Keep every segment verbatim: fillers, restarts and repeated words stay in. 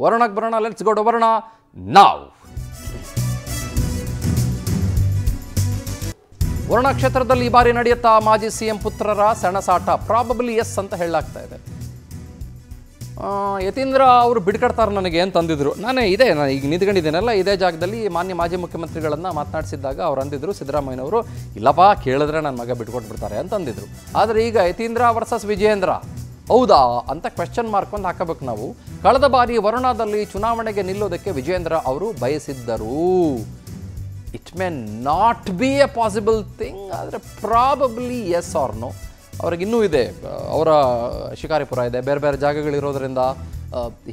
Varna, Varna, let's go to Varna now. Varna ಕ್ಷೇತ್ರದಲ್ಲಿ ಬಾರಿ ನಡೆಯುತ್ತಾ ಮಾಜಿ ಸಿಎಂ ಪುತ್ರರ ಸಣಸಾಟ probably yes ಅಂತ ಹೇಳಲಾಗ್ತಾ ಇದೆ. ಯತೀಂದ್ರ ಅವರು ಬಿಡ್ಕಡ್ತಾರೆ ನನಗೆ ಅಂತ ಅಂದಿದ್ರು. ನಾನು ಇದೆ ನಾನು ಈಗ ನಿಂತ್ಕೊಂಡಿದ್ದೇನಲ್ಲ ಇದೇ ಜಾಗದಲ್ಲಿ ಮಾನ್ಯ ಮಾಜಿ ಮುಖ್ಯಮಂತ್ರಿಗಳನ್ನು ಮಾತನಾಡಿಸಿದಾಗ ಅವರು ಅಂದಿದ್ರು ಸಿದ್ದರಾಮಯ್ಯ ಅವರು ಇಲ್ಲಪ್ಪ ಕೇಳಿದ್ರೆ ನನ್ನ ಮಗ ಬಿಟ್ಕೊಂಡು ಬಿಡ್ತಾರೆ ಅಂತ ಅಂದಿದ್ರು. ಆದರೆ ಈಗ ಯತೀಂದ್ರ ವರ್ಸಸ್ ವಿಜೇಂದ್ರ ಹೌದಾ ಅಂತ ಕ್ವೆಶ್ಚನ್ ಮಾರ್ಕ್ ಒಂದು ಹಾಕಬೇಕು ನಾವು. ಕಳೆದ ಬಾರಿ ವರುಣಾದಲ್ಲಿ ಚುನಾವಣೆಗೆ ನಿಲ್ಲೋದಕ್ಕೆ ವಿಜೇಂದ್ರ ಅವರು ಬಯಸಿದ್ದರು. It may not be a possible thing, ಆದರೆ probably yes or no. ಅವರಿಗೆ ಇನ್ನೂ ಇದೆ, ಅವರ ಶಿಕಾರಿಪುರ ಇದೆ, ಬೇರೆ ಬೇರೆ ಜಾಗಗಳಿರೋದ್ರಿಂದ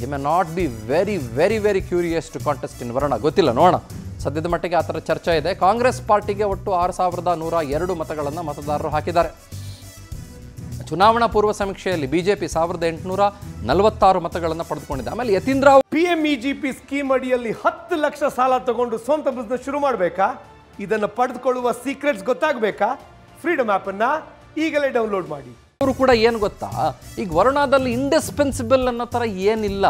he may not be very very very curious to contest in Varna. ಗೊತ್ತಿಲ್ಲ, ನೋಡೋಣ. ಸದ್ಯದ ಮಟ್ಟಿಗೆ ಆ ಥರ ಚರ್ಚೆ ಇದೆ. ಕಾಂಗ್ರೆಸ್ ಪಾರ್ಟಿಗೆ ಒಟ್ಟು ಆರು ಸಾವಿರದ ನೂರ ಎರಡು ಮತಗಳನ್ನು ಮತದಾರರು ಹಾಕಿದ್ದಾರೆ. ಚುನಾವಣಾ ಪೂರ್ವ ಸಮೀಕ್ಷೆಯಲ್ಲಿ ಬಿಜೆಪಿ ಸಾವಿರದ ಎಂಟುನೂರ ನಲವತ್ತಾರು ಮತಗಳನ್ನು ಪಡೆದುಕೊಂಡಿದೆ. ಆಮೇಲೆ ಯತೀಂದ್ರ ಪಿಎಂಇಜಿಪಿ ಸ್ಕೀಮ್ ಅಡಿಯಲ್ಲಿ ಹತ್ತು ಲಕ್ಷ ಸಾಲ ತಗೊಂಡು ಸ್ವಂತ ಬಿಸ್ನೆಸ್ ಶುರು ಮಾಡಬೇಕಾ? ಇದನ್ನು ಪಡೆದುಕೊಳ್ಳುವ ಸೀಕ್ರೆಟ್ಸ್ ಗೊತ್ತಾಗಬೇಕಾ? ಫ್ರೀಡಮ್ ಆ್ಯಪ್ ಅನ್ನ ಈಗಲೇ ಡೌನ್ಲೋಡ್ ಮಾಡಿ. ಅವರು ಕೂಡ ಏನು ಗೊತ್ತಾ, ಈಗ ವರುಣಾದಲ್ಲಿ ಇಂಡಿಸ್ಪೆನ್ಸಿಬಲ್ ಅನ್ನೋ ಥರ ಏನಿಲ್ಲ.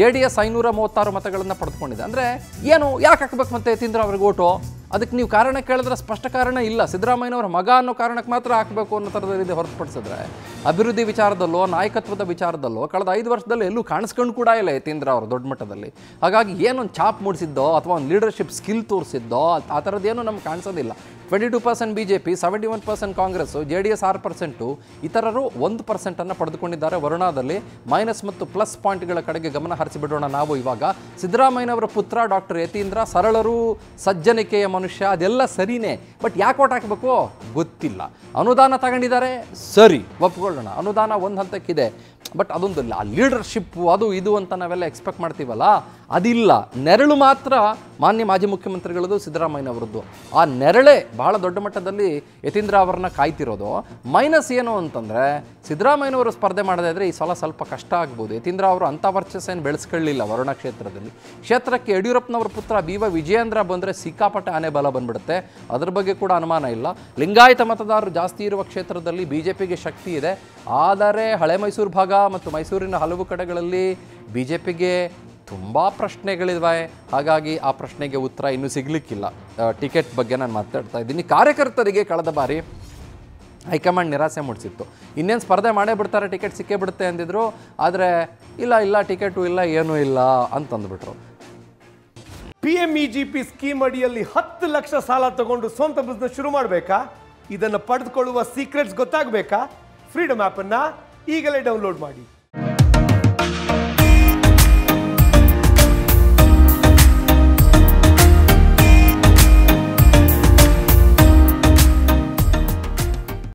ಜೆ ಡಿ ಎಸ್ ಐನೂರ ಮೂವತ್ತಾರು ಮತಗಳನ್ನು ಪಡೆದುಕೊಂಡಿದೆ. ಅಂದರೆ ಏನು ಯಾಕೆ ಹಾಕಬೇಕು ಮತ್ತೆ ಯತೀಂದ್ರ ಅವ್ರಿಗೆ ಓಟು? ಅದಕ್ಕೆ ನೀವು ಕಾರಣ ಕೇಳಿದ್ರೆ ಸ್ಪಷ್ಟ ಕಾರಣ ಇಲ್ಲ. ಸಿದ್ದರಾಮಯ್ಯನವರ ಮಗ ಅನ್ನೋ ಕಾರಣಕ್ಕೆ ಮಾತ್ರ ಹಾಕಬೇಕು ಅನ್ನೋ ಥರದಲ್ಲಿ ಹೊರತುಪಡಿಸಿದ್ರೆ ಅಭಿವೃದ್ಧಿ ವಿಚಾರದಲ್ಲೋ ನಾಯಕತ್ವದ ವಿಚಾರದಲ್ಲೋ ಕಳೆದ ಐದು ವರ್ಷದಲ್ಲಿ ಎಲ್ಲೂ ಕಾಣಿಸ್ಕೊಂಡು ಕೂಡ ಇಲ್ಲ ಯತೀಂದ್ರ ಅವರು ದೊಡ್ಡ ಮಟ್ಟದಲ್ಲಿ. ಹಾಗಾಗಿ ಏನೊಂದು ಛಾಪ್ ಮೂಡಿಸಿದ್ದೋ ಅಥವಾ ಒಂದು ಲೀಡರ್ಶಿಪ್ ಸ್ಕಿಲ್ ತೋರಿಸಿದ್ದೋ ಆ ಥರದ್ದೇನೂ ನಮ್ಗೆ ಕಾಣಿಸೋದಿಲ್ಲ. Twenty two percent B J P, seventy one percent Congress, J D S ಆರು ಪರ್ಸೆಂಟು, ಇತರರು ಒಂದು ಪರ್ಸೆಂಟನ್ನು ಪಡೆದುಕೊಂಡಿದ್ದಾರೆ ವರುಣಾದಲ್ಲಿ. ಮೈನಸ್ ಮತ್ತು ಪ್ಲಸ್ ಪಾಯಿಂಟ್ಗಳ ಕಡೆಗೆ ಗಮನ ಹರಿಸಿಬಿಡೋಣ ನಾವು ಇವಾಗ. ಸಿದ್ದರಾಮಯ್ಯನವರ ಪುತ್ರ ಡಾಕ್ಟರ್ ಯತೀಂದ್ರ ಸರಳರು, ಸಜ್ಜನಿಕೆಯ ಮನುಷ್ಯ, ಅದೆಲ್ಲ ಸರಿನೇ. ಬಟ್ ಯಾಕೆ ಓಟ್ ಹಾಕಬೇಕು ಗೊತ್ತಿಲ್ಲ. ಅನುದಾನ ತಗೊಂಡಿದ್ದಾರೆ ಸರಿ, ಒಪ್ಕೊಳ್ಳೋಣ, ಅನುದಾನ ಒಂದು ಹಂತಕ್ಕಿದೆ. ಬಟ್ ಅದೊಂದು ಆ ಲೀಡರ್ಶಿಪ್ಪು ಅದು ಇದು ಅಂತ ನಾವೆಲ್ಲ ಎಕ್ಸ್ಪೆಕ್ಟ್ ಮಾಡ್ತೀವಲ್ಲ ಅದಿಲ್ಲ. ನೆರಳು ಮಾತ್ರ ಮಾನ್ಯ ಮಾಜಿ ಮುಖ್ಯಮಂತ್ರಿಗಳದ್ದು, ಸಿದ್ದರಾಮಯ್ಯನವರದ್ದು. ಆ ನೆರಳೇ ಬಹಳ ದೊಡ್ಡ ಮಟ್ಟದಲ್ಲಿ ಯತೀಂದ್ರ ಅವರನ್ನ ಕಾಯ್ತಿರೋದು. ಮೈನಸ್ ಏನು ಅಂತಂದರೆ ಸಿದ್ದರಾಮಯ್ಯನವರು ಸ್ಪರ್ಧೆ ಮಾಡದೇ ಇದ್ದರೆ ಈ ಸಲ ಸ್ವಲ್ಪ ಕಷ್ಟ ಆಗ್ಬೋದು. ಯತೀಂದ್ರ ಅವರು ಅಂಥ ವರ್ಚಸ್ಸೇನು ಬೆಳೆಸ್ಕೊಳ್ಳಿಲ್ಲ ವರುಣ ಕ್ಷೇತ್ರದಲ್ಲಿ. ಕ್ಷೇತ್ರಕ್ಕೆ ಯಡಿಯೂರಪ್ಪನವ್ರ ಪುತ್ರ ಬಿ ವೈ ವಿಜಯೇಂದ್ರ ಬಂದರೆ ಸಿಕ್ಕಾಪಟ್ಟೆ ಆನೆ ಬಲ ಬಂದ್ಬಿಡುತ್ತೆ, ಅದ್ರ ಬಗ್ಗೆ ಕೂಡ ಅನುಮಾನ ಇಲ್ಲ. ಲಿಂಗಾಯತ ಮತದಾರರು ಜಾಸ್ತಿ ಇರುವ ಕ್ಷೇತ್ರದಲ್ಲಿ ಬಿ ಜೆ ಪಿಗೆ ಶಕ್ತಿ ಇದೆ. ಆದರೆ ಹಳೆ ಮೈಸೂರು ಭಾಗ ಮತ್ತು ಮೈಸೂರಿನ ಹಲವು ಕಡೆಗಳಲ್ಲಿ ಬಿ ಜೆ ಪಿಗೆ ತುಂಬ ಪ್ರಶ್ನೆಗಳಿವೆ. ಹಾಗಾಗಿ ಆ ಪ್ರಶ್ನೆಗೆ ಉತ್ತರ ಇನ್ನೂ ಸಿಗಲಿಕ್ಕಿಲ್ಲ. ಟಿಕೆಟ್ ಬಗ್ಗೆ ನಾನು ಮಾತಾಡ್ತಾ ಇದ್ದೀನಿ. ಕಾರ್ಯಕರ್ತರಿಗೆ ಕಳೆದ ಬಾರಿ ಹೈಕಮಾಂಡ್ ನಿರಾಸೆ ಮೂಡಿಸಿತ್ತು. ಇನ್ನೇನು ಸ್ಪರ್ಧೆ ಮಾಡೇ ಬಿಡ್ತಾರೆ, ಟಿಕೆಟ್ ಸಿಕ್ಕೇ ಬಿಡುತ್ತೆ ಅಂದಿದ್ರು. ಆದರೆ ಇಲ್ಲ ಇಲ್ಲ ಟಿಕೆಟು ಇಲ್ಲ ಏನೂ ಇಲ್ಲ ಅಂತಂದುಬಿಟ್ರು. P M E G P scheme ಅಡಿಯಲ್ಲಿ ಹತ್ತು ಲಕ್ಷ ಸಾಲ ತಗೊಂಡು ಸ್ವಂತ ಬಿಸ್ನೆಸ್ ಶುರು ಮಾಡಬೇಕಾ? ಇದನ್ನು ಪಡೆದುಕೊಳ್ಳುವ ಸೀಕ್ರೆಟ್ಸ್ ಗೊತ್ತಾಗಬೇಕಾ? ಫ್ರೀಡಮ್ ಆ್ಯಪನ್ನು ಈಗಲೇ ಡೌನ್ಲೋಡ್ ಮಾಡಿ.